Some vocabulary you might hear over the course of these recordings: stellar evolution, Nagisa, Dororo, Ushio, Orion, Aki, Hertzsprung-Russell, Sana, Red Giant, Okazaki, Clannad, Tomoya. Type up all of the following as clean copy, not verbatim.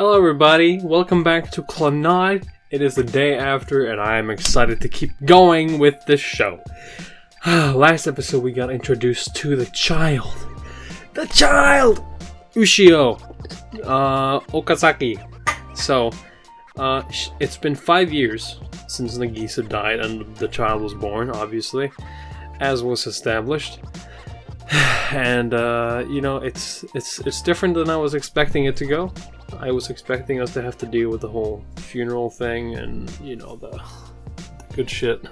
Hello everybody, welcome back to Clannad. It is the day after and I am excited to keep going with this show. Last episode we got introduced to the child. The child! Ushio. Okazaki. So, it's been 5 years since Nagisa died and the child was born, obviously, as was established. And, you know, it's different than I was expecting it to go. I was expecting us to have to deal with the whole funeral thing and, you know, the good shit.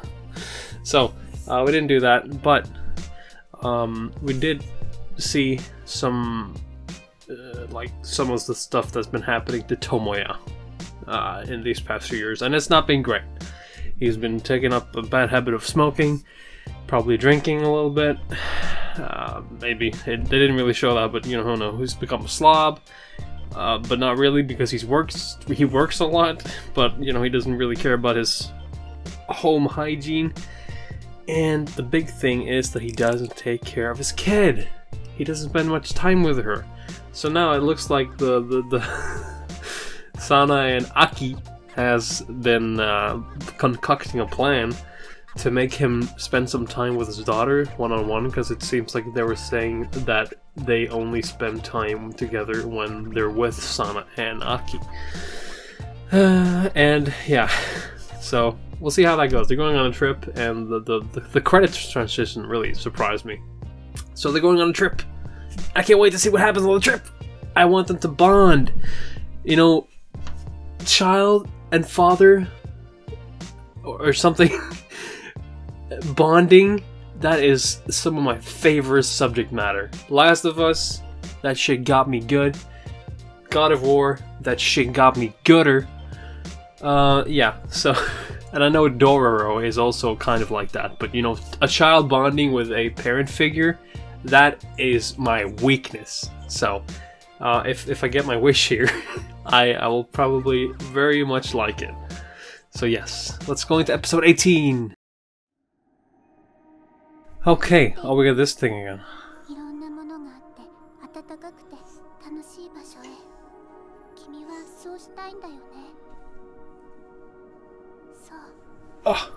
So, we didn't do that, but we did see some, like, some of the stuff that's been happening to Tomoya in these past few years, and it's not been great. He's been taking up a bad habit of smoking, probably drinking a little bit. Maybe. They didn't really show that, but you know, who knows? He's become a slob. But not really, because he works a lot, but you know, he doesn't really care about his home hygiene. And the big thing is that he doesn't take care of his kid. He doesn't spend much time with her. So now it looks like the Sana and Aki has been concocting a plan to make him spend some time with his daughter one-on-one, because it seems like they were saying that they only spend time together when they're with Sana and Aki. And yeah, so we'll see how that goes. They're going on a trip, and the credits transition really surprised me. So they're going on a trip. I can't wait to see what happens on the trip. I want them to bond. You know, child and father or something. Bonding, that is some of my favorite subject matter. Last of Us, that shit got me good. God of War, that shit got me gooder. Yeah, so, and I know Dororo is also kind of like that, but you know, a child bonding with a parent figure, that is my weakness. So, if I get my wish here, I will probably very much like it. So yes, let's go into episode 18. Okay, oh, we got this thing again. Oh.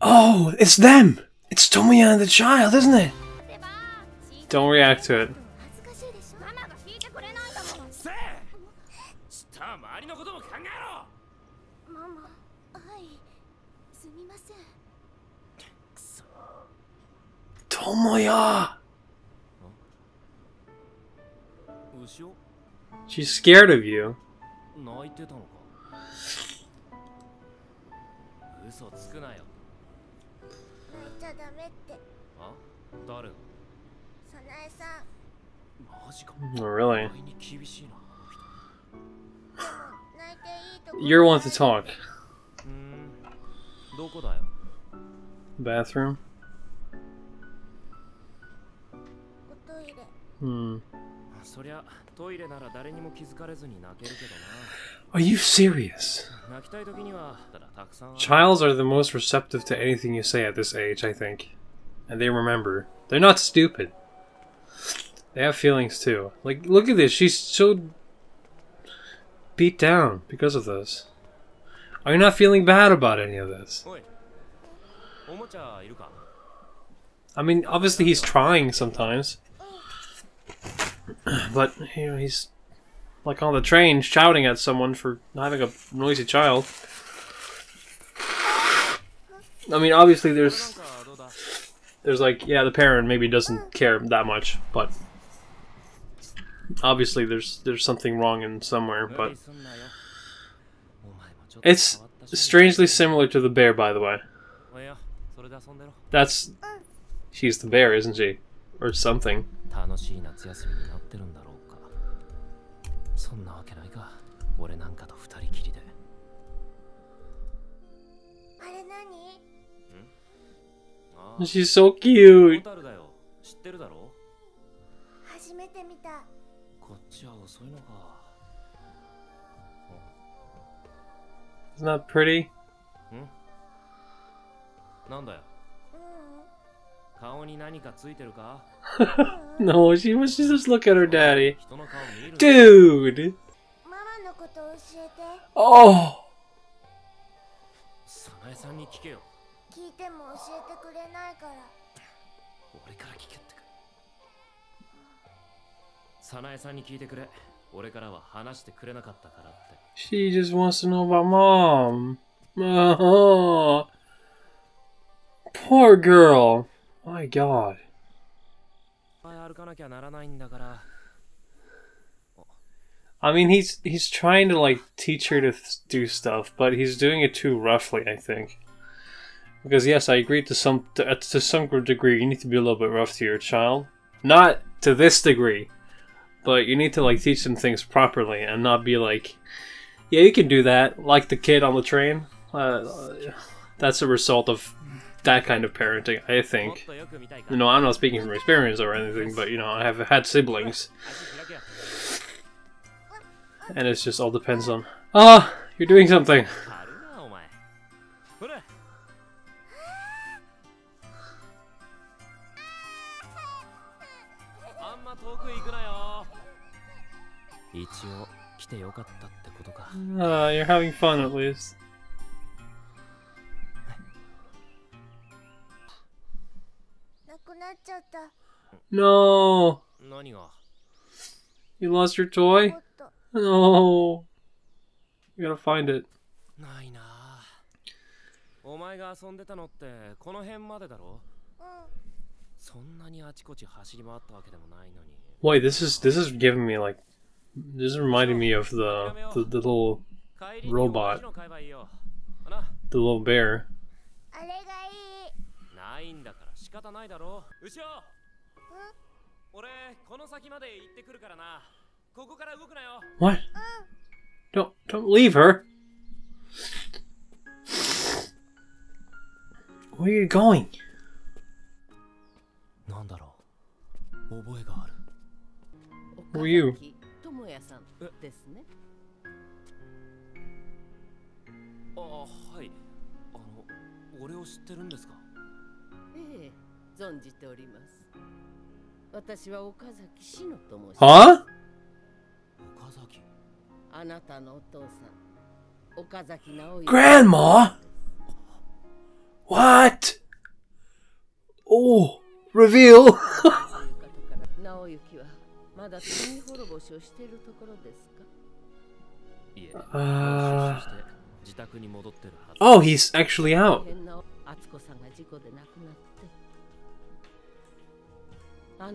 Oh, it's them! It's Tomoya and the child, isn't it? Don't react to it. Tomoya! She's scared of you. Really? You're one to talk. Bathroom? Hmm. Are you serious? Childs are the most receptive to anything you say at this age, I think. And they remember. They're not stupid. They have feelings too. Like, look at this. She's so beat down because of this. Are you not feeling bad about any of this? I mean, obviously he's trying sometimes. But, you know, he's like on the train shouting at someone for having a noisy child. I mean, obviously there's like, yeah, the parent maybe doesn't care that much, but obviously there's something wrong in somewhere, but it's strangely similar to the bear, by the way. That's, she's the bear, isn't she? Or something. She's so cute. Isn't that pretty? No, she's just looking at her daddy. Dude! Oh! She just wants to know about mom. Oh. Poor girl. My God. I mean, he's trying to like teach her to do stuff, but he's doing it too roughly, I think. Because yes, I agree to some degree, you need to be a little bit rough to your child. Not to this degree, but you need to like teach them things properly and not be like, yeah, you can do that, like the kid on the train. That's a result of that kind of parenting, I think. You know, I'm not speaking from experience or anything, but you know, I have had siblings. And it's just all depends on... Ah! You're doing something! You're having fun at least. No! You lost your toy? No, you gotta find it. Wait, this is giving me like, this is reminding me of the little robot, the little bear. What? Don't leave her. Where are you going? Who are you? Huh? Grandma? What? Oh, reveal! Oh, he's actually out. Yeah,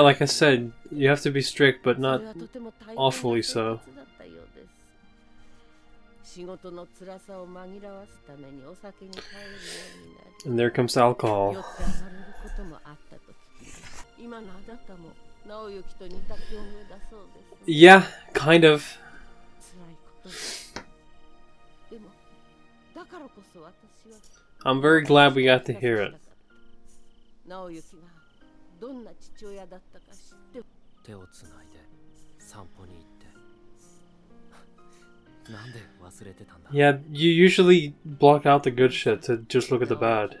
like I said, you have to be strict, but not awfully so. And there comes alcohol. Yeah, kind of. I'm very glad we got to hear it. Yeah, you usually block out the good shit to just look at the bad.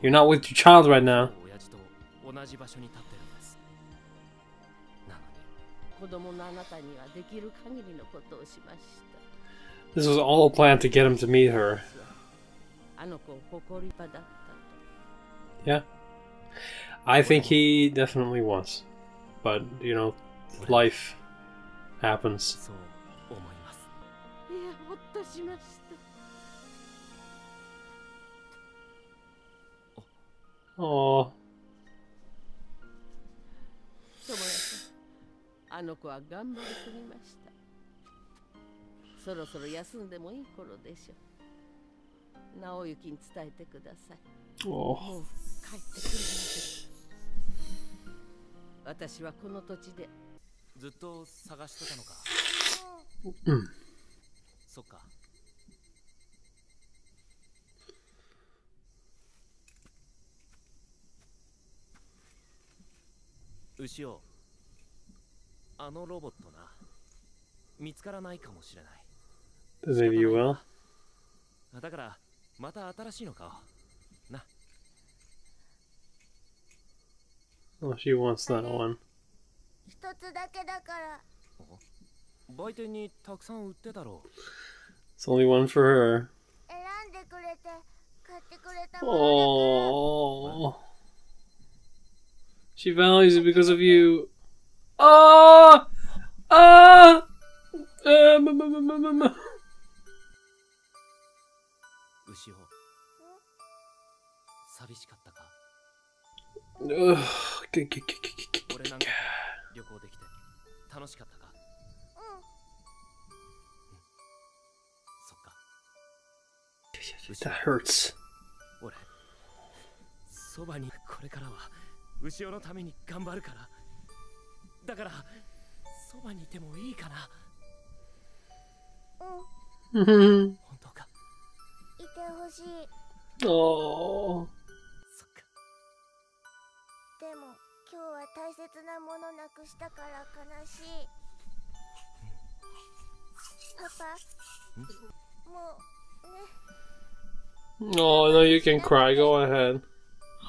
You're not with your child right now. This was all a plan to get him to meet her. Yeah. I think he definitely was. But, you know, life happens. Aww. Oh. Ushio, does it do well? Oh, she wants that one. It's only one for her. Oh. She values it because of you. Oh! Ah! That hurts. Oh. Oh, no, you can cry. Go ahead. Oh. Oh,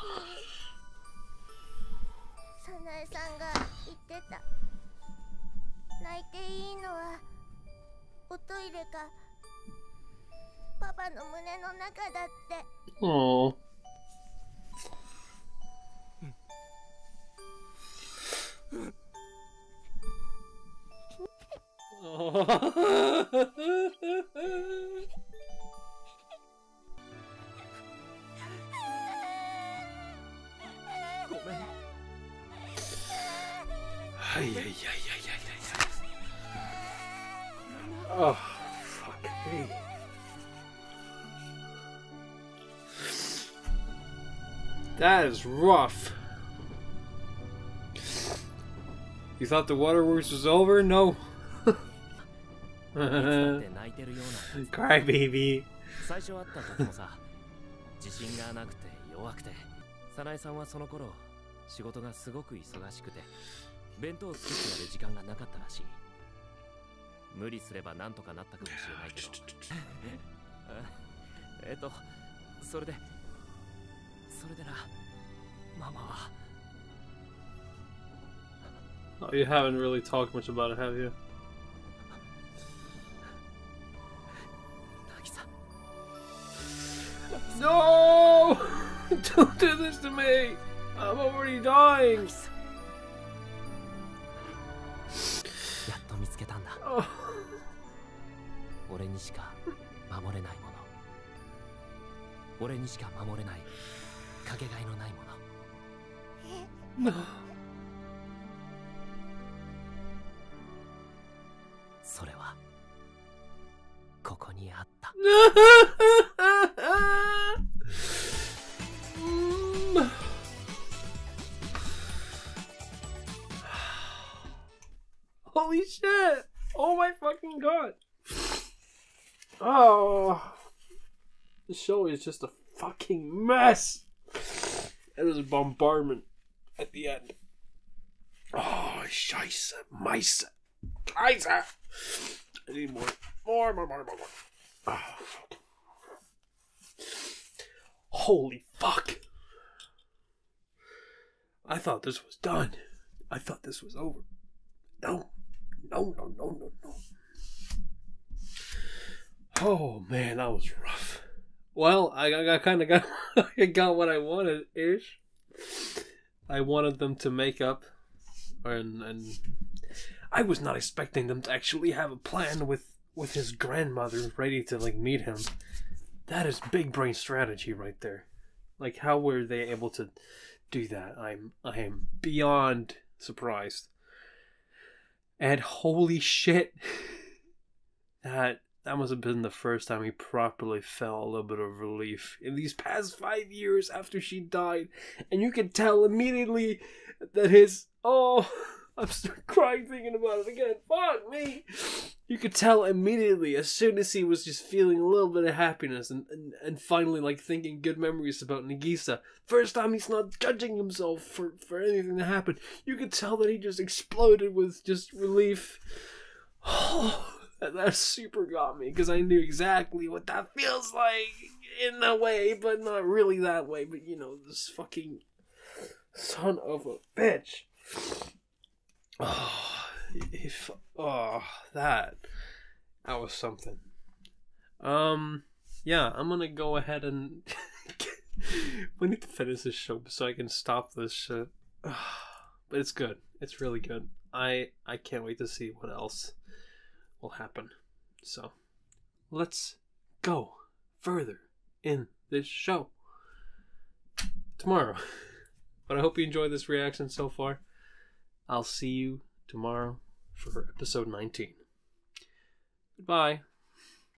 fuck me. That is rough. You thought the waterworks was over? No. Cry, baby. Oh, you haven't really talked much about it, have you? No! Don't do this to me! I'm already dying! Oh. No. Holy shit! Oh my fucking god! Oh, this show is just a fucking mess. It was a bombardment at the end. Oh, Scheiße, Meisse, Kaiser. I need more. Oh. Holy fuck! I thought this was done. I thought this was over. No. Oh man, that was rough. Well, I kind of got what I wanted ish. I wanted them to make up, and I was not expecting them to actually have a plan with his grandmother ready to like meet him. That is big brain strategy right there. Like, how were they able to do that? I am beyond surprised. And holy shit, that must have been the first time he properly felt a little bit of relief in these past 5 years after she died. And you could tell immediately that his, oh, I'm starting crying thinking about it again. Fuck me. You could tell immediately as soon as he was just feeling a little bit of happiness and finally like thinking good memories about Nagisa. First time he's not judging himself for anything that happened. You could tell that he just exploded with just relief. Oh, that super got me because I knew exactly what that feels like in a way, but not really that way. But you know, this fucking son of a bitch. Oh, that was something. Yeah, I'm gonna go ahead and we need to finish this show so I can stop this shit. But it's good. It's really good. I can't wait to see what else will happen. So let's go further in this show tomorrow. But I hope you enjoyed this reaction so far. I'll see you tomorrow for episode 19. Goodbye.